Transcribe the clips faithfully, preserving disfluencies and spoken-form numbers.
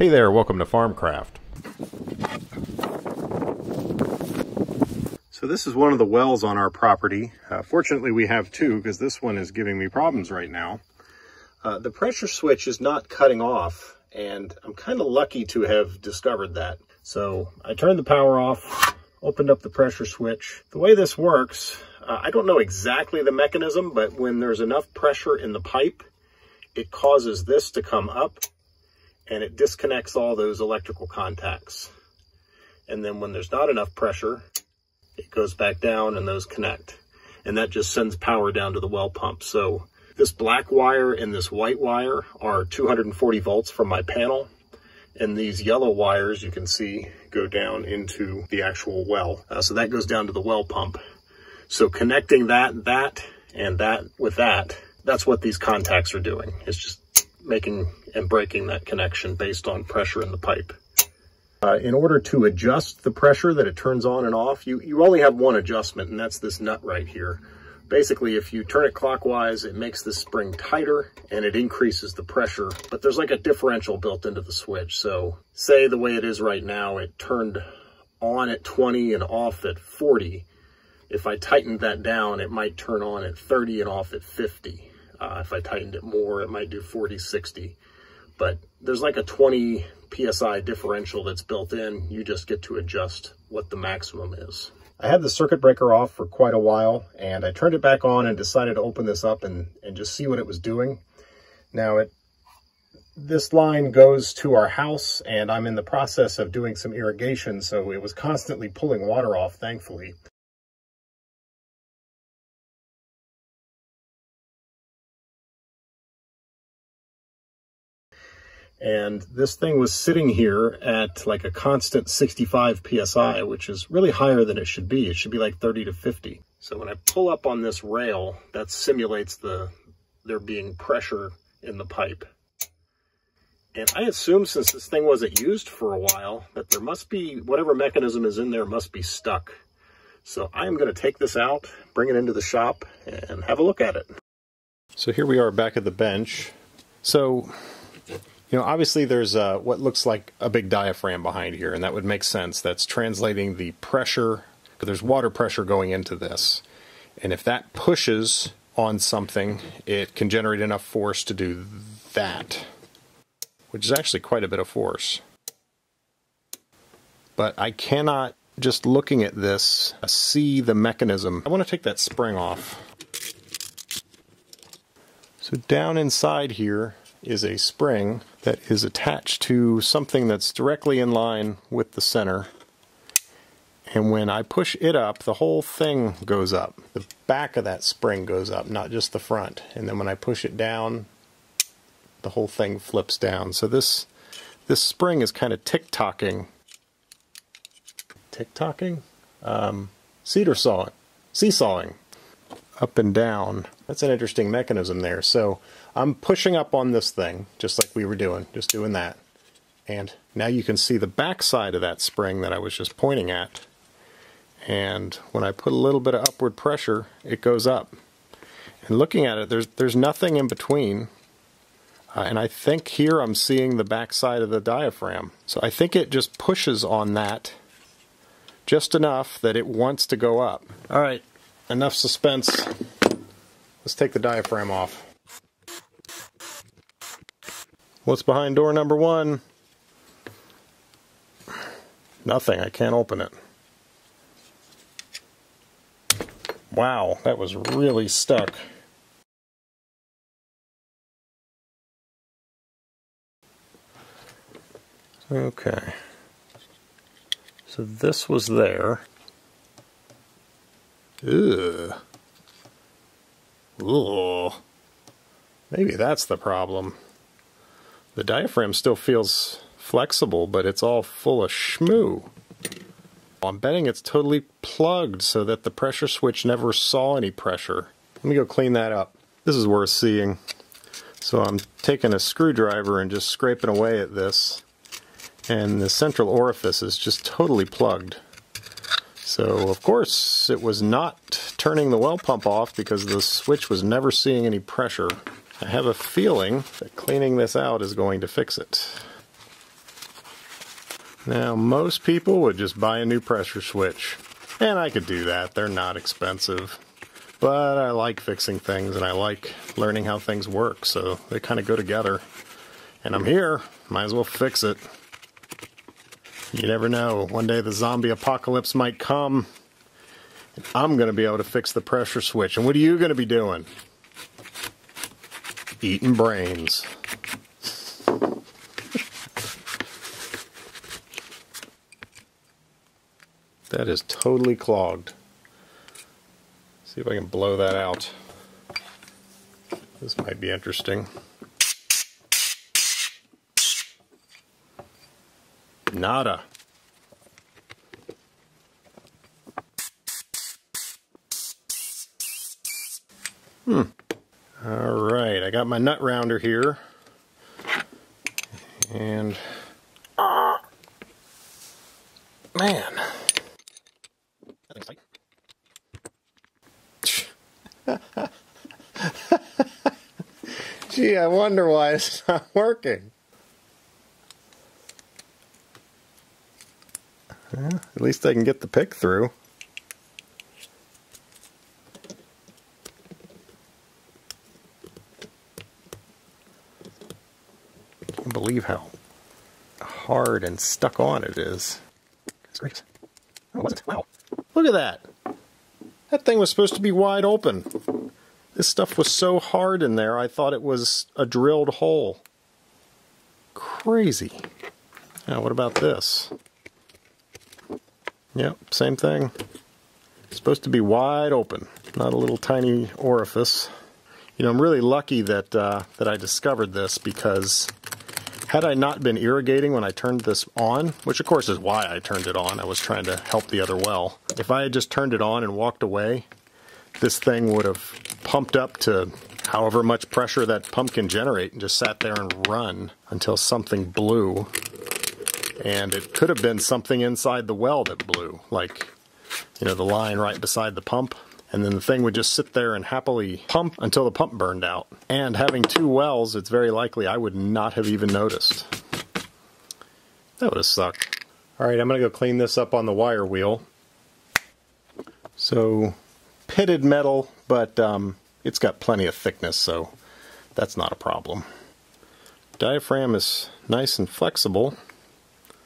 Hey there, welcome to FarmCraft. So this is one of the wells on our property. Uh, fortunately, we have two because this one is giving me problems right now. Uh, the pressure switch is not cutting off, and I'm kind of lucky to have discovered that. So I turned the power off, opened up the pressure switch. The way this works, uh, I don't know exactly the mechanism, but when there's enough pressure in the pipe, it causes this to come up, and it disconnects all those electrical contacts. And then when there's not enough pressure, it goes back down and those connect. And that just sends power down to the well pump. So this black wire and this white wire are two hundred forty volts from my panel. And these yellow wires, you can see, go down into the actual well. Uh, so that goes down to the well pump. So connecting that, that, and that with that, that's what these contacts are doing. It's just making and breaking that connection based on pressure in the pipe. Uh, in order to adjust the pressure that it turns on and off, you, you only have one adjustment, and that's this nut right here. Basically, if you turn it clockwise, it makes the spring tighter and it increases the pressure, but there's like a differential built into the switch. So say the way it is right now, it turned on at twenty and off at forty. If I tightened that down, it might turn on at thirty and off at fifty. Uh, if I tightened it more, it might do forty, sixty. But there's like a twenty P S I differential that's built in. You just get to adjust what the maximum is. I had the circuit breaker off for quite a while, and I turned it back on and decided to open this up and, and just see what it was doing. Now, it, this line goes to our house, and I'm in the process of doing some irrigation, so it was constantly pulling water off, thankfully. And this thing was sitting here at like a constant sixty-five P S I, which is really higher than it should be. It should be like thirty to fifty. So when I pull up on this rail, that simulates the there being pressure in the pipe. And I assume since this thing wasn't used for a while, that there must be, whatever mechanism is in there must be stuck. So I'm gonna take this out, bring it into the shop, and have a look at it. So here we are back at the bench. So, you know, obviously there's uh, what looks like a big diaphragm behind here, and that would make sense. That's translating the pressure, because there's water pressure going into this. And if that pushes on something, it can generate enough force to do that, which is actually quite a bit of force. But I cannot, just looking at this, see the mechanism. I want to take that spring off. So down inside here is a spring that is attached to something that's directly in line with the center. And when I push it up, the whole thing goes up. The back of that spring goes up, not just the front. And then when I push it down, the whole thing flips down. So this this spring is kind of tick-tocking. Tick-tocking? Um, cedar sawing. Seesawing. Up and down. That's an interesting mechanism there. So I'm pushing up on this thing, just like we were doing, just doing that. And now you can see the back side of that spring that I was just pointing at. And when I put a little bit of upward pressure, it goes up. And looking at it, there's there's nothing in between. Uh, and I think here I'm seeing the back side of the diaphragm. So I think it just pushes on that just enough that it wants to go up. All right, enough suspense. Let's take the diaphragm off. What's behind door number one? Nothing. I can't open it. Wow, that was really stuck. Okay. So this was there. Ugh. Ugh. Maybe that's the problem. The diaphragm still feels flexible, but it's all full of shmoo. I'm betting it's totally plugged so that the pressure switch never saw any pressure. Let me go clean that up. This is worth seeing. So I'm taking a screwdriver and just scraping away at this. And the central orifice is just totally plugged. So, of course, it was not turning the well pump off because the switch was never seeing any pressure. I have a feeling that cleaning this out is going to fix it. Now, most people would just buy a new pressure switch, and I could do that. They're not expensive, but I like fixing things, and I like learning how things work, so they kind of go together. And I'm here, might as well fix it. You never know, one day the zombie apocalypse might come, and I'm going to be able to fix the pressure switch. And what are you going to be doing? Eating brains. That is totally clogged. See if I can blow that out. This might be interesting. Nada. Hmm. All right, I got my nut rounder here. And uh, man. Gee, I wonder why it's not working. Well, at least I can get the pick through. I can't believe how hard and stuck on it is. Oh, was it? Wow. Look at that. That thing was supposed to be wide open. This stuff was so hard in there, I thought it was a drilled hole. Crazy. Now, what about this? Yep, same thing. It's supposed to be wide open, not a little tiny orifice. You know, I'm really lucky that, uh, that I discovered this, because had I not been irrigating when I turned this on, which of course is why I turned it on, I was trying to help the other well. If I had just turned it on and walked away, this thing would have pumped up to however much pressure that pump can generate and just sat there and run until something blew. And it could have been something inside the well that blew, like, you know, the line right beside the pump. And then the thing would just sit there and happily pump until the pump burned out. And having two wells, it's very likely I would not have even noticed. That would have sucked. All right, I'm gonna go clean this up on the wire wheel. So, pitted metal, but um, it's got plenty of thickness, so that's not a problem. Diaphragm is nice and flexible.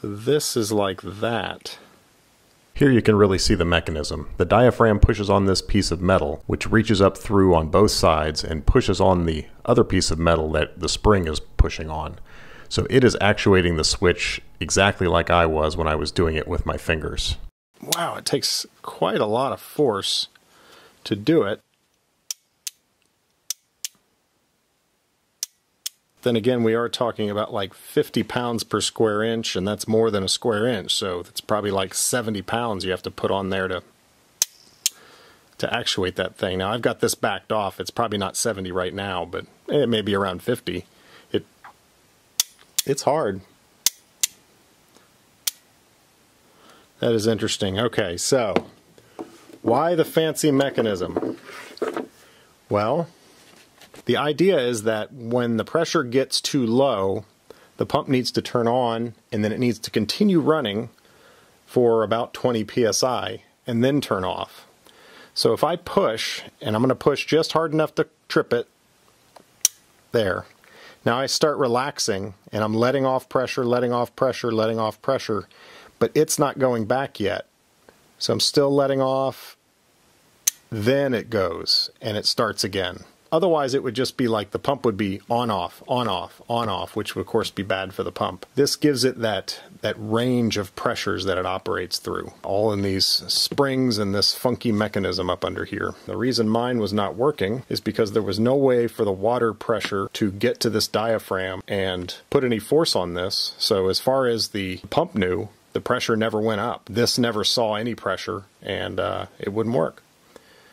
So this is like that. Here you can really see the mechanism. The diaphragm pushes on this piece of metal, which reaches up through on both sides and pushes on the other piece of metal that the spring is pushing on. So it is actuating the switch exactly like I was when I was doing it with my fingers. Wow, it takes quite a lot of force to do it. Then again, we are talking about like fifty pounds per square inch, and that's more than a square inch, so it's probably like seventy pounds you have to put on there to to actuate that thing. Now, I've got this backed off. It's probably not seventy right now, but it may be around fifty. It It's hard. That is interesting. Okay, so why the fancy mechanism? Well, the idea is that when the pressure gets too low, the pump needs to turn on, and then it needs to continue running for about twenty P S I and then turn off. So if I push, and I'm going to push just hard enough to trip it, there. Now I start relaxing, and I'm letting off pressure, letting off pressure, letting off pressure, but it's not going back yet. So I'm still letting off, then it goes, and it starts again. Otherwise, it would just be like the pump would be on-off, on-off, on-off, which would, of course, be bad for the pump. This gives it that, that range of pressures that it operates through, all in these springs and this funky mechanism up under here. The reason mine was not working is because there was no way for the water pressure to get to this diaphragm and put any force on this. So as far as the pump knew, the pressure never went up. This never saw any pressure, and uh, it wouldn't work.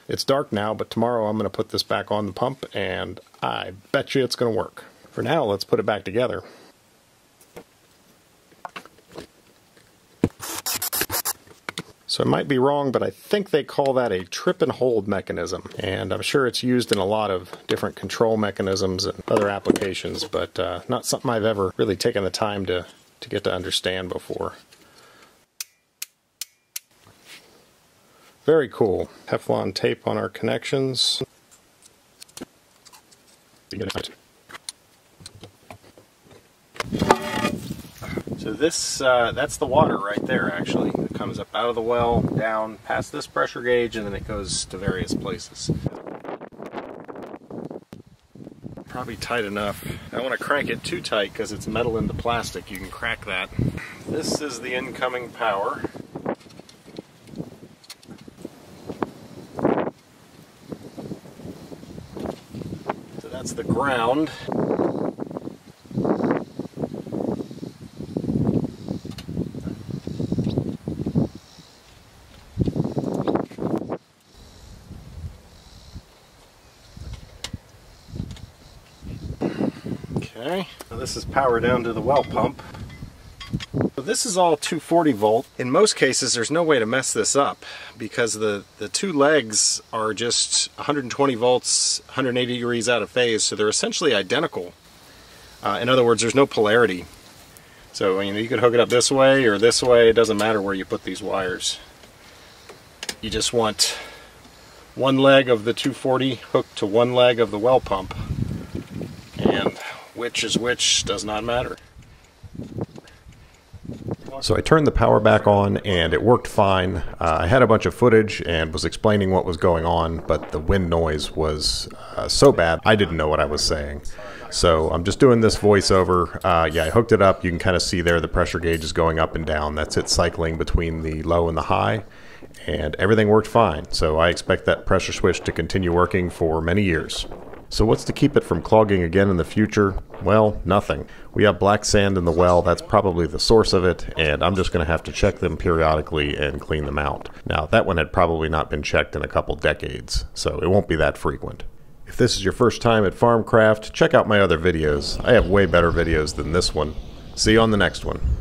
It's dark now, but tomorrow I'm going to put this back on the pump, and I bet you it's going to work. For now, let's put it back together. So I might be wrong, but I think they call that a trip and hold mechanism. And I'm sure it's used in a lot of different control mechanisms and other applications, but uh, not something I've ever really taken the time to to get to understand before. Very cool. Teflon tape on our connections. So this, uh, that's the water right there actually. It comes up out of the well, down past this pressure gauge, and then it goes to various places. Probably tight enough. I don't want to crank it too tight because it's metal into plastic. You can crack that. This is the incoming power. So that's the ground. Okay, now this is power down to the well pump. So this is all two forty volt. In most cases, there's no way to mess this up because the, the two legs are just one hundred twenty volts, one hundred eighty degrees out of phase, so they're essentially identical. Uh, in other words, there's no polarity. So you know, you could hook it up this way or this way. It doesn't matter where you put these wires. You just want one leg of the two forty hooked to one leg of the well pump. And which is which does not matter. So I turned the power back on and it worked fine. Uh, I had a bunch of footage and was explaining what was going on, but the wind noise was uh, so bad I didn't know what I was saying. So I'm just doing this voiceover. Uh, yeah, I hooked it up. You can kind of see there the pressure gauge is going up and down. That's it cycling between the low and the high, and everything worked fine. So I expect that pressure switch to continue working for many years. So what's to keep it from clogging again in the future? Well, nothing. We have black sand in the well, that's probably the source of it, and I'm just going to have to check them periodically and clean them out. Now, that one had probably not been checked in a couple decades, so it won't be that frequent. If this is your first time at FarmCraft, check out my other videos. I have way better videos than this one. See you on the next one.